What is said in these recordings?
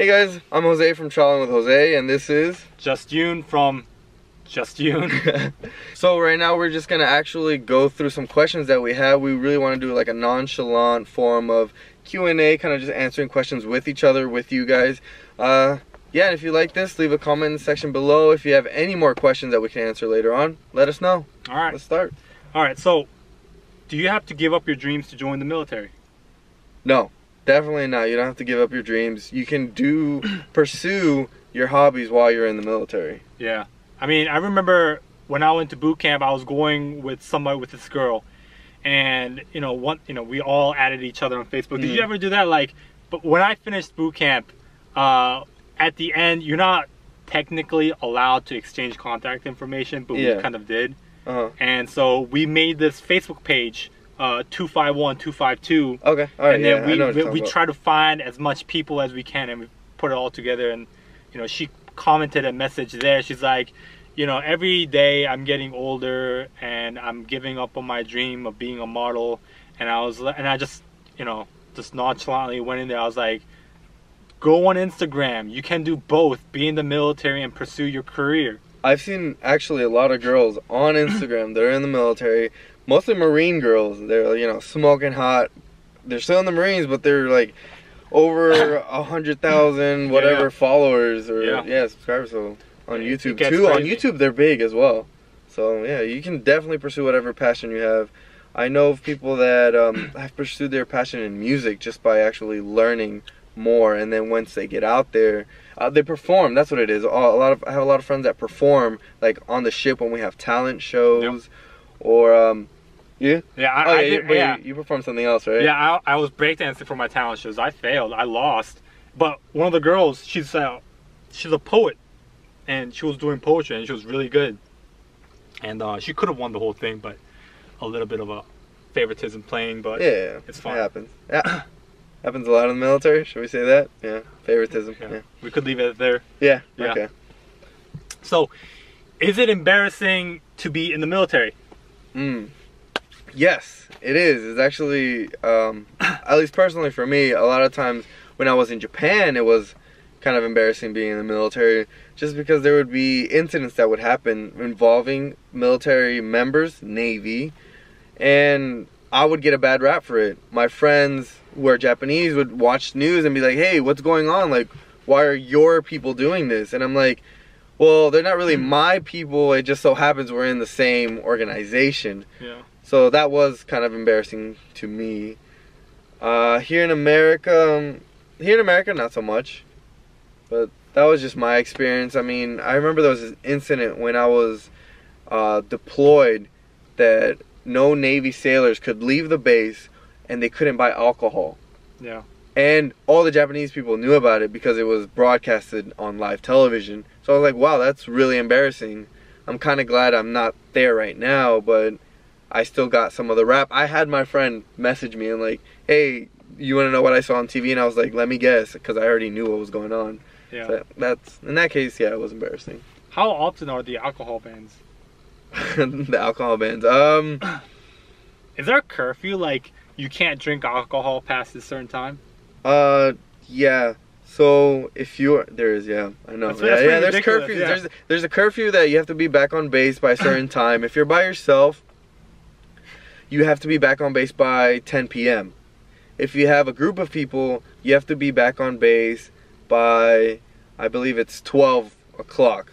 Hey guys, I'm Jose from Traveling with Jose, and this is Justyoon from Justyoon. So right now we're just gonna actually go through some questions that we have. We really want to do like a nonchalant form of Q&A, kind of just answering questions with each other, with you guys. Yeah, and if you like this, leave a comment in the section below. If you have any more questions that we can answer later on, let us know. All right, let's start. All right, so do you have to give up your dreams to join the military? No, definitely not. You don't have to give up your dreams. You can pursue your hobbies while you're in the military. Yeah. I mean, I remember when I went to boot camp, I was going with somebody, with this girl, and we all added each other on Facebook. Did you ever do that? Like, but when I finished boot camp, at the end, you're not technically allowed to exchange contact information, but we kind of did. And so we made this Facebook page, 251, 252. Okay. All right. And then we try to find as much people as we can, and we put it all together. And she commented a message there. She's like, every day I'm getting older and I'm giving up on my dream of being a model. And I just, just nonchalantly went in there. I was like, go on Instagram. You can do both. Be in the military and pursue your career. I've seen actually a lot of girls on Instagram. They're in the military, mostly Marine girls. They're, smoking hot. They're still in the Marines, but they're like over 100,000 whatever followers or subscribers. So on YouTube too. On YouTube they're big as well. So yeah, you can definitely pursue whatever passion you have. I know of people that have pursued their passion in music just by actually learning more, and then once they get out there, they perform. That's what it is. I have a lot of friends that perform, like on the ship when we have talent shows, or you perform something else, right? Yeah, I was breakdancing for my talent shows. I failed. I lost. But one of the girls, she's a poet, and she was doing poetry, and she was really good. And she could have won the whole thing, but a little bit of a favoritism playing. But yeah, it's fine. It happens. Yeah. Happens a lot in the military, should we say that? Yeah, favoritism. Yeah. Yeah. We could leave it there. Yeah, yeah, okay. So, is it embarrassing to be in the military? Yes, it is. It's actually, at least personally for me, a lot of times when I was in Japan, it was kind of embarrassing being in the military, just because there would be incidents that would happen involving military members, Navy, and I would get a bad rap for it. My friends who are Japanese would watch news and be like, hey, what's going on? Like, why are your people doing this? And I'm like, well, they're not really my people. It just so happens we're in the same organization. Yeah. So that was kind of embarrassing to me. Here in America, not so much. But that was just my experience. I mean, I remember there was this incident when I was deployed that no Navy sailors could leave the base, and they couldn't buy alcohol. Yeah. And all the Japanese people knew about it because it was broadcasted on live television. So I was like, wow, that's really embarrassing. I'm kind of glad I'm not there right now, but I still got some of the rap. I had my friend message me and like, hey, you want to know what I saw on TV? And I was like, let me guess, because I already knew what was going on. Yeah. So that's, in that case, yeah, it was embarrassing. How often are the alcohol bans? The alcohol bans. Is there a curfew? Like, you can't drink alcohol past a certain time? Yeah. So if you're I know. That's there's curfews. Yeah. There's a curfew that you have to be back on base by a certain time. If you're by yourself, you have to be back on base by 10 p.m. If you have a group of people, you have to be back on base by, I believe it's 12 o'clock.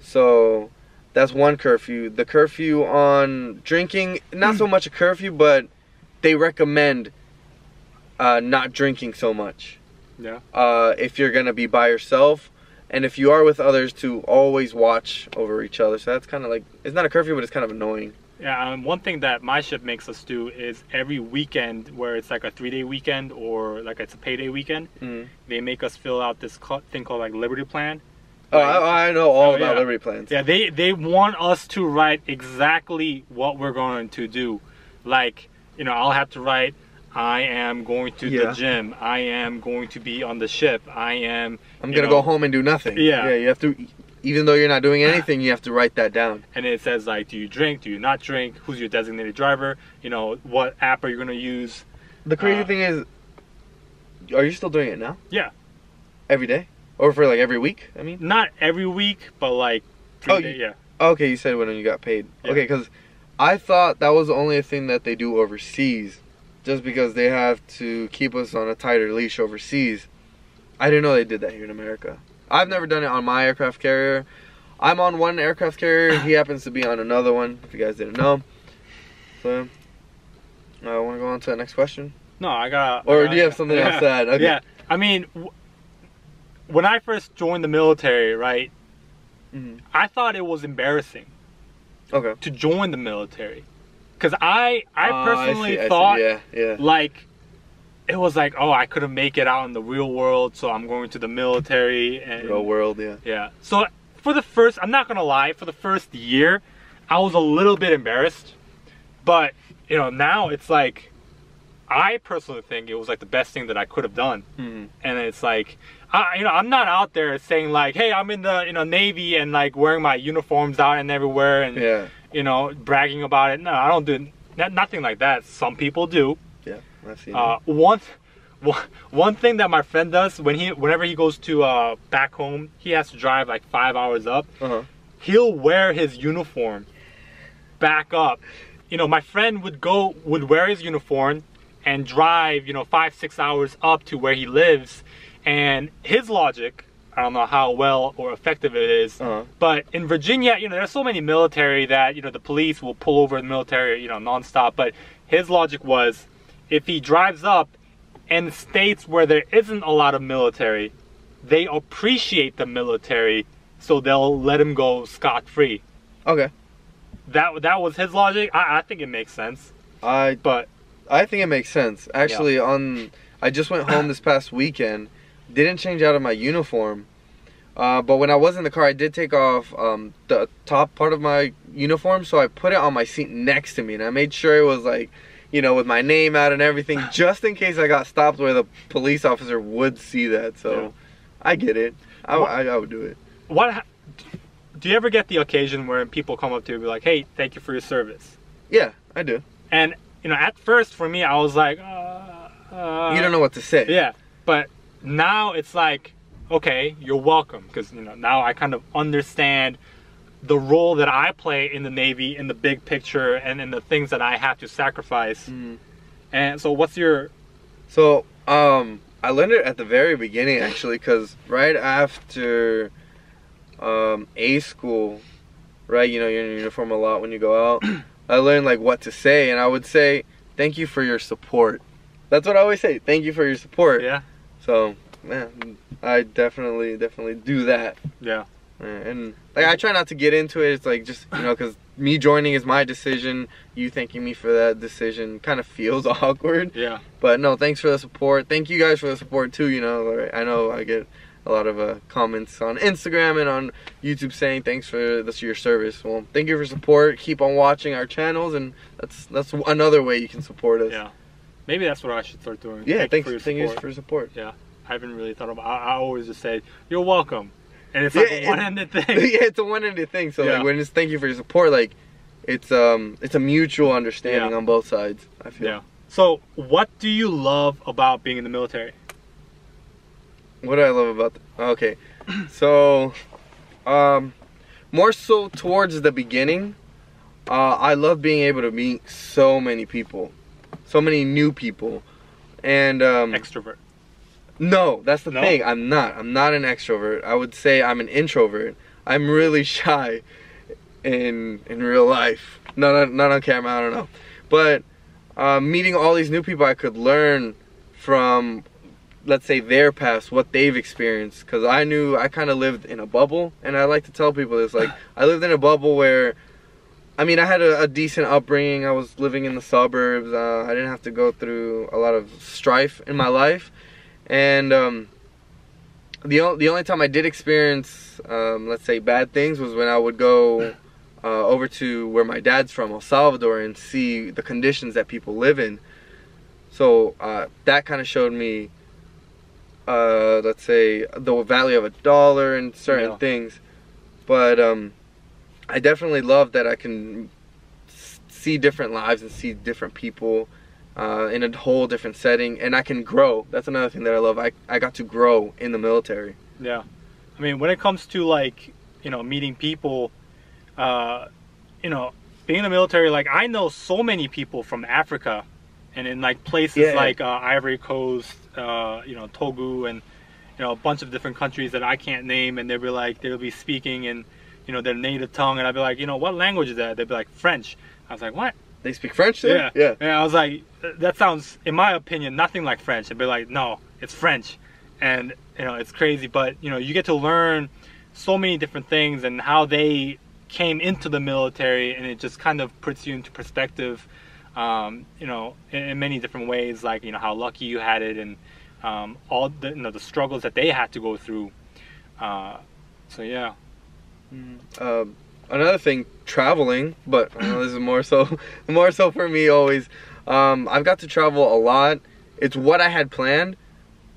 So that's one curfew. The curfew on drinking, not so much a curfew, but they recommend not drinking so much. Yeah. If you're going to be by yourself, and if you are with others, to always watch over each other. So that's kind of like, it's not a curfew, but it's kind of annoying. Yeah, one thing that my ship makes us do is every weekend, where it's like a 3-day weekend or like it's a payday weekend, they make us fill out this thing called like Liberty Plan. Like, oh, I know all about Liberty Plans. Yeah, they want us to write exactly what we're going to do. Like, I'll have to write, I am going to the gym. I am going to be on the ship. I'm going to go home and do nothing. Yeah. Yeah, you have to, even though you're not doing anything, you have to write that down. And it says, like, do you drink? Do you not drink? Who's your designated driver? What app are you going to use? The crazy thing is, are you still doing it now? Yeah. Every day? Or for like every week, I mean? Not every week, but like three days, yeah. Okay, you said when you got paid. Yeah. Okay, because I thought that was only a thing that they do overseas, just because they have to keep us on a tighter leash overseas. I didn't know they did that here in America. I've never done it on my aircraft carrier. I'm on one aircraft carrier. He happens to be on another one, if you guys didn't know. So, I want to go on to the next question. No, I got... Or do you have something else to add? Okay. Yeah, I mean, when I first joined the military, right, I thought it was embarrassing to join the military. Because I personally thought, like... It was like, oh, I couldn't make it out in the real world, so I'm going to the military. And real world, yeah. Yeah. So for the first, I'm not going to lie, for the first year, I was a little bit embarrassed. But, you know, now it's like, I personally think it was like the best thing that I could have done. And it's like, you know, I'm not out there saying like, hey, I'm in the, you know, Navy and like wearing my uniforms out and everywhere and, you know, bragging about it. No, I don't do nothing like that. Some people do. One thing that my friend does when whenever he goes to back home, he has to drive like 5 hours up. He'll wear his uniform back up. You know, my friend would wear his uniform and drive, you know, 5-6 hours up to where he lives. And his logic, I don't know how well or effective it is, but in Virginia, you know, there's so many military that, you know, the police will pull over the military, you know, nonstop. But his logic was, if he drives up and states where there isn't a lot of military, they appreciate the military, so they'll let him go scot-free. Okay. That was his logic. I think it makes sense. I think it makes sense. Actually, I just went home this past weekend, didn't change out of my uniform, but when I was in the car, I did take off the top part of my uniform, so I put it on my seat next to me, and I made sure it was like, you know, with my name out and everything, just in case I got stopped where the police officer would see that. So, I get it. I would do it. Do you ever get the occasion where people come up to you and be like, hey, thank you for your service? Yeah, I do. And, you know, at first for me, I was like, you don't know what to say. Yeah, but now it's like, okay, you're welcome. Because, you know, now I kind of understand the role that I play in the Navy, in the big picture, and in the things that I have to sacrifice. And so what's your... So, I learned it at the very beginning, actually, because right after A school, right, you know, you're in uniform a lot when you go out, I learned, like, what to say, and I would say, thank you for your support. That's what I always say, thank you for your support. Yeah. So, yeah, I definitely do that. Yeah. And like, I try not to get into it. It's like, just, you know, because me joining is my decision. You thanking me for that decision kind of feels awkward. Yeah. But no, thanks for the support. Thank you guys for the support too. You know, I know I get a lot of comments on Instagram and on YouTube saying thanks for your service. Well, thank you for support. Keep on watching our channels, and that's another way you can support us. Yeah. Maybe that's what I should start doing. Yeah. Thanks for your support. Yeah. I haven't really thought about. I always just say you're welcome. And it's like a one-ended thing. Yeah, it's a one-ended thing. So like, when it's thank you for your support, like, it's a mutual understanding on both sides, I feel. Yeah. So what do you love about being in the military? What do I love about okay. So more so towards the beginning, I love being able to meet so many people. So many new people. And extrovert. No, that's the thing. I'm not an extrovert. I would say I'm an introvert. I'm really shy in real life. Not on camera, I don't know. But meeting all these new people, I could learn from, let's say, their past, what they've experienced. Because I knew I kind of lived in a bubble. And I like to tell people this. Like, I lived in a bubble where, I mean, I had a decent upbringing. I was living in the suburbs. I didn't have to go through a lot of strife in my life. And the only time I did experience, let's say, bad things was when I would go over to where my dad's from, El Salvador, and see the conditions that people live in. So that kind of showed me, let's say, the value of $1 and certain things. But I definitely love that I can see different lives and see different people in a whole different setting, and I can grow. That's another thing that I love. I got to grow in the military. Yeah, I mean, when it comes to, like, you know, meeting people, you know, being in the military, like, I know so many people from Africa and in, like, places like Ivory Coast, you know, Togu, and, you know, a bunch of different countries that I can't name, and they'll be like, they'll be speaking in, you know, their native tongue, and I'll be like, you know, what language is that? They'll be like, French. I was like, what? They speak French there? Yeah. Yeah. And I was like, that sounds, in my opinion, nothing like French. They'd be like, no, it's French. And, you know, it's crazy, but, you know, you get to learn so many different things and how they came into the military, and it just kind of puts you into perspective, you know, in many different ways, like, you know, how lucky you had it, and all the, you know, the struggles that they had to go through. So yeah. Another thing, traveling, but I know this is more so for me always. I've got to travel a lot. It's what I had planned,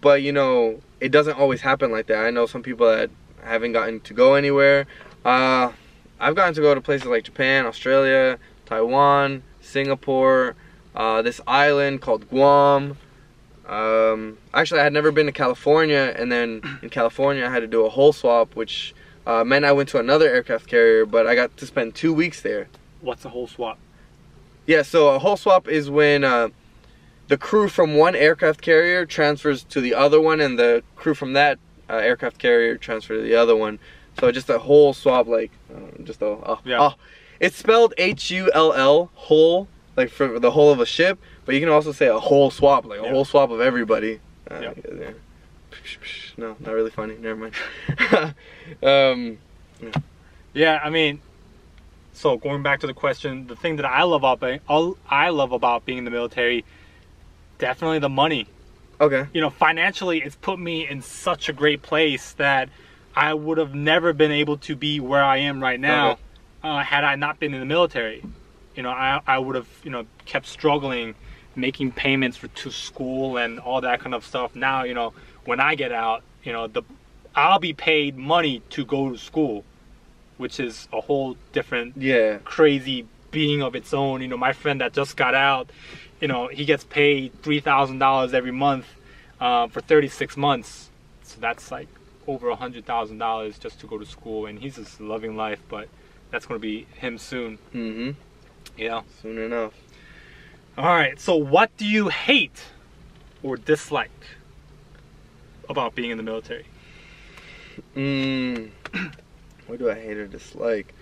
but, you know, it doesn't always happen like that. I know some people that haven't gotten to go anywhere. I've gotten to go to places like Japan, Australia, Taiwan, Singapore, this island called Guam. Actually, I had never been to California, and then in California I had to do a whole swap, which meant I went to another aircraft carrier, but I got to spend 2 weeks there. What's a whole swap? Yeah, so a whole swap is when the crew from one aircraft carrier transfers to the other one, and the crew from that aircraft carrier transfer to the other one. So just a whole swap, like, just a, it's spelled H-U-L-L, whole, like for the whole of a ship, but you can also say a whole swap, like a whole swap of everybody. Yeah. No, not really funny, never mind. Yeah, I mean, so going back to the question, the thing that I love about being in the military, definitely the money. Okay. You know, financially, it's put me in such a great place that I would have never been able to be where I am right now, had I not been in the military. You know, I would have, you know, kept struggling, making payments to school and all that kind of stuff. Now, you know, when I get out, you know, I'll be paid money to go to school, which is a whole different crazy being of its own. You know, my friend that just got out, you know, he gets paid $3,000 every month for 36 months. So that's like over $100,000 just to go to school, and he's just loving life, but that's going to be him soon. Mm-hmm. Yeah. Soon enough. All right. So what do you hate or dislike about being in the military? What do I hate or dislike?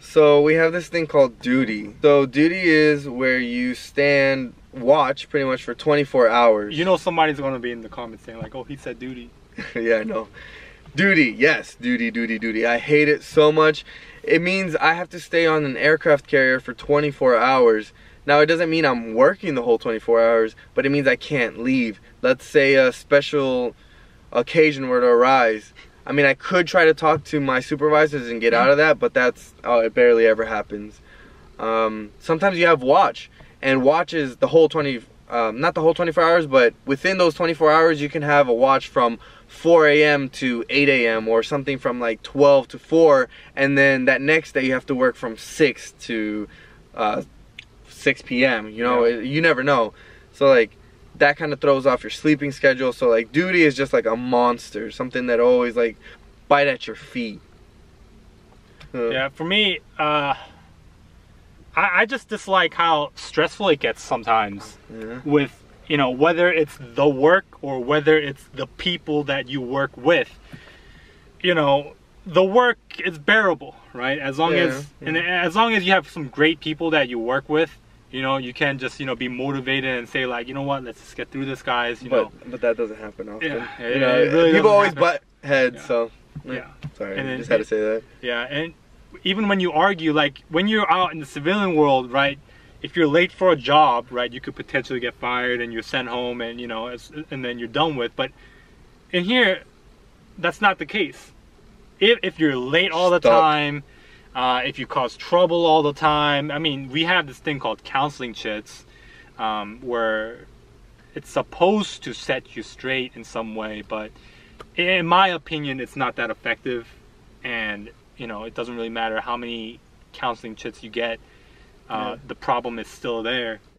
So we have this thing called duty. So duty is where you stand watch pretty much for 24 hours. You know somebody's going to be in the comments saying like, oh, he said duty. Yeah, I know. Duty, yes. Duty, duty, duty. I hate it so much. It means I have to stay on an aircraft carrier for 24 hours. Now, it doesn't mean I'm working the whole 24 hours, but it means I can't leave. Let's say a special occasion were to arise. I mean, I could try to talk to my supervisors and get out of that, but that's, oh, it barely ever happens. Sometimes you have watch, and watch is the whole 20, not the whole 24 hours, but within those 24 hours, you can have a watch from 4 a.m. to 8 a.m. or something from like 12 to 4, and then that next day you have to work from 6 to 6 p.m. You know, you never know. So like, that kind of throws off your sleeping schedule. So like, duty is just like a monster, something that always like bite at your feet. Yeah, for me, I just dislike how stressful it gets sometimes with, you know, whether it's the work or whether it's the people that you work with. You know, the work is bearable, right? As long as and as long as you have some great people that you work with, you know, you can just, you know, be motivated and say like, you know what, let's just get through this, guys, you know. But that doesn't happen often. Yeah, you know, it really people always butt heads, so. Sorry, and then, just had to say that. Yeah, and even when you argue, like when you're out in the civilian world, right, if you're late for a job, right, you could potentially get fired and you're sent home and, you know, and then you're done with. But in here, that's not the case. If you're late all the time, if you cause trouble all the time, I mean, we have this thing called counseling chits, where it's supposed to set you straight in some way, but in my opinion, it's not that effective. And, you know, it doesn't really matter how many counseling chits you get. The problem is still there.